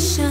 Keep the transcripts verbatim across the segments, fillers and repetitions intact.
To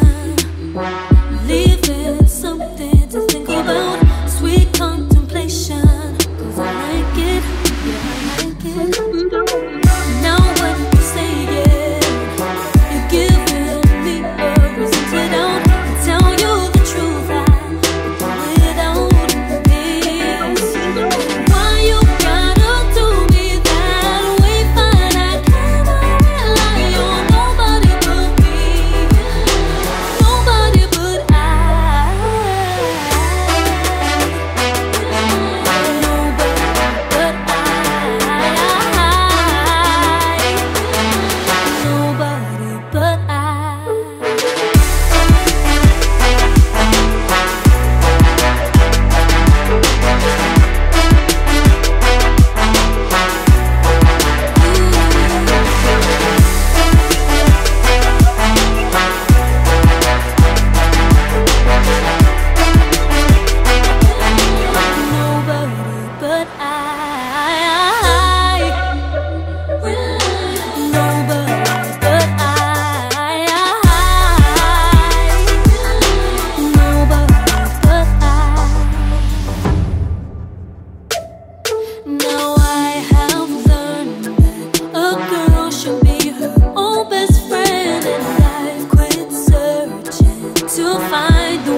find the